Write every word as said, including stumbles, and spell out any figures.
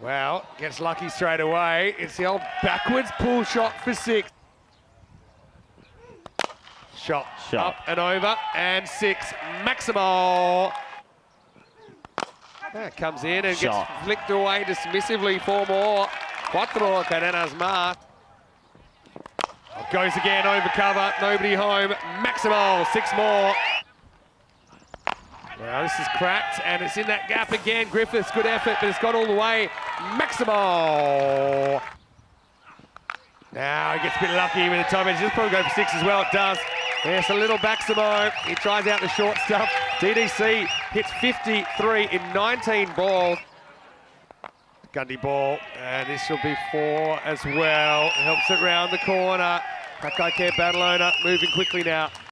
Well, gets lucky straight away. It's the old backwards pull shot for six. Shot, shot. Up and over, and six. Maximo. That comes in and shot. Gets flicked away dismissively. Four more. Cuatro cadenas más. Goes again over cover. Nobody home. Maximo. Six more. Well, this is cracked, and it's in that gap again. Griffiths, good effort, but it's got all the way. Maximo. Now he gets a bit lucky with the top edge. He'll probably go for six as well. It does. Yes, a little Maximo. He tries out the short stuff. D D C hits fifty-three in nineteen balls. Gundy ball, and this will be four as well. Helps it round the corner. Hakai Care Badalona moving quickly now.